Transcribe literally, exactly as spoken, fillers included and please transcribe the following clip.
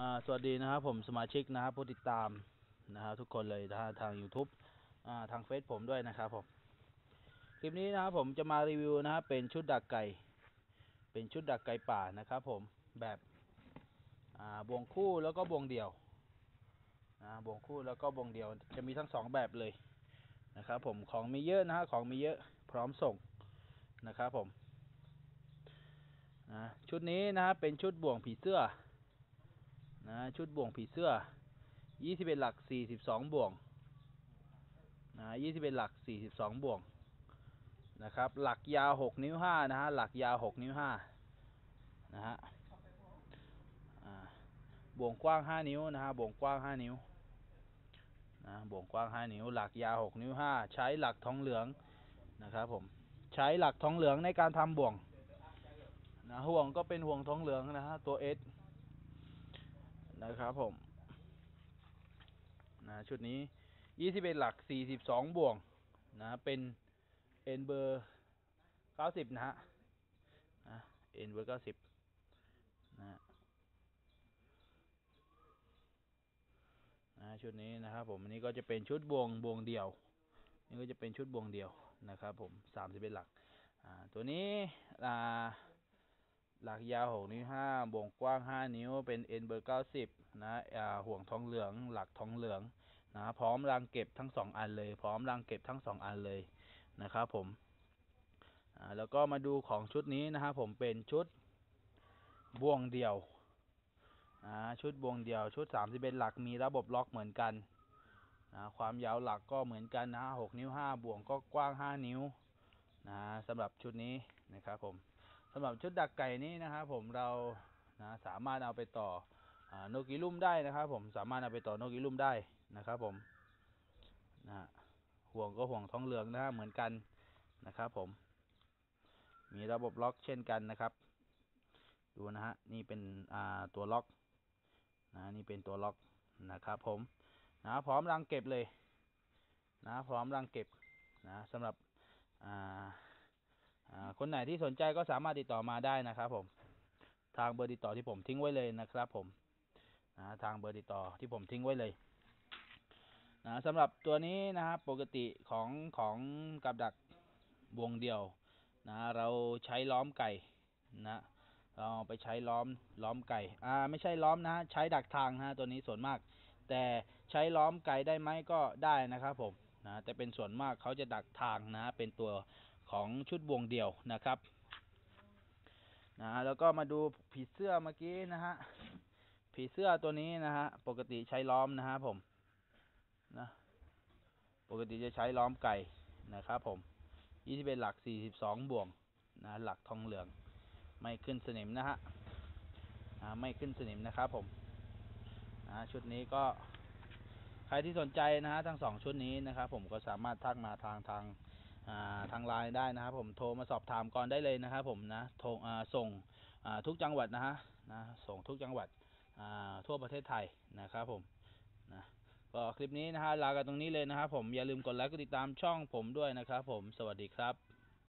อ่าสวัสดีนะครับผมสมาชิกนะครับผู้ติดตามนะครับทุกคนเลยนะทาง YouTube อ่าทางเฟซผมด้วยนะครับผมคลิปนี้นะครับผมจะมารีวิวนะครับเป็นชุดดักไก่เป็นชุดดักไก่ป่านะครับผมแบบอ่าบ่วงคู่แล้วก็บ่วงเดี่ยวนะบ่วงคู่แล้วก็บ่วงเดี่ยวจะมีทั้งสองแบบเลยนะครับผมของมีเยอะนะฮะของมีเยอะพร้อมส่งนะครับผมนะชุดนี้นะเป็นชุดบ่วงผีเสื้อนะชุดบ่วงผีเสื้อยี่สิบเอ็ดหลักสี่สิบสองบ่วงนะยี่สิบเอ็ดหลักสี่สิบสองบ่วงนะครับหลักยาวหกนิ้วห้านะฮะหลักยาวหกนิ้วห้านะฮะบ่วงกว้างห้านิ้วนะฮะบ่วงกว้างห้านิ้วนะบ่วงกว้างห้านิ้วหลักยาวหกนิ้วห้าใช้หลักทองเหลืองนะครับผมใช้หลักทองเหลืองในการทำบ่วงนะห่วงก็เป็นห่วงทองเหลืองนะฮะตัว S นะครับผมนะชุดนี้ยี่สิบเอ็ดหลักสี่สิบสองบ่วงนะเป็นเอ็นเบอร์เก้าสิบนะฮะเอ็นเบอร์เก้าสิบนะนะชุดนี้นะครับผมอันนี้ก็จะเป็นชุดบ่วงบ่วงเดี่ยวนี่ก็จะเป็นชุดบ่วงเดี่ยวนะครับผมสามสิบเอ็ดหลักอ่าตัวนี้อ่าหลักยาวหกนิ้วห้าบ่วงกว้างห้านิ้วเป็นเอ็นเบอร์เก้าสิบนะอ่าห่วงทองเหลืองหลักทองเหลืองนะพร้อมรางเก็บทั้งสองอันเลยพร้อมรางเก็บทั้งสองอันเลยนะครับผมอ่าแล้วก็มาดูของชุดนี้นะครับผมเป็นชุดบ่วงเดี่ยวนะชุดบ่วงเดี่ยวชุดสามสิบเอ็ดหลักมีระบบล็อกเหมือนกันนะความยาวหลักก็เหมือนกันนะหกนิ้วห้าบ่วงก็กว้างห้านิ้วนะสำหรับชุดนี้นะครับผมสำหรับชุดดักไก่นี้นะครับผมเรานะสามารถเอาไปต่อโนกิลุ่มได้นะครับผมสามารถเอาไปต่อโนกิลุ่มได้นะครับผมนะห่วงก็ห่วงทองเหลืองนะฮะเหมือนกันนะครับผมมีระบบล็อกเช่นกันนะครับดูนะฮะนี่เป็นอ่าตัวล็อกนะนี่เป็นตัวล็อกนะครับผมนะพร้อมรางเก็บเลยนะพร้อมรางเก็บนะสำหรับอ่าคนไหนที่สนใจก็สามารถติดต่อมาได้นะครับผมทางเบอร์ติดต่อที่ผมทิ้งไว้เลยนะครับผมนะทางเบอร์ติดต่อที่ผมทิ้งไว้เลยนะสำหรับตัวนี้นะครับปกติของของกับดักบ่วงเดี่ยวนะเราใช้ล้อมไก่นะเราไปใช้ล้อมล้อมไก่อ่าไม่ใช่ล้อมนะใช้ดักทางนะตัวนี้ส่วนมากแต่ใช้ล้อมไก่ได้ไหมก็ได้นะครับผมนะแต่เป็นส่วนมากเขาจะดักทางนะเป็นตัวของชุดบ่วงเดี่ยวนะครับนะแล้วก็มาดูผีเสื้อเมื่อกี้นะฮะผีเสื้อตัวนี้นะฮะปกติใช้ล้อมนะฮะผมนะปกติจะใช้ล้อมไก่นะครับผมยี่สิบเอ็ดหลักสี่สิบสองบ่วงนะหลักทองเหลืองไม่ขึ้นสนิมนะฮะนะไม่ขึ้นสนิมนะครับผมนะชุดนี้ก็ใครที่สนใจนะฮะทั้งสองชุดนี้นะครับผมก็สามารถทักมาทางทางทางไลน์ได้นะครับผมโทรมาสอบถามก่อนได้เลยนะครับผมนะโทรส่งทุกจังหวัดนะฮะนะส่งทุกจังหวัดทั่วประเทศไทยนะครับผมนะก็คลิปนี้นะฮะลากันตรงนี้เลยนะครับผมอย่าลืมกดไลค์กดติดตามช่องผมด้วยนะครับผมสวัสดีครับ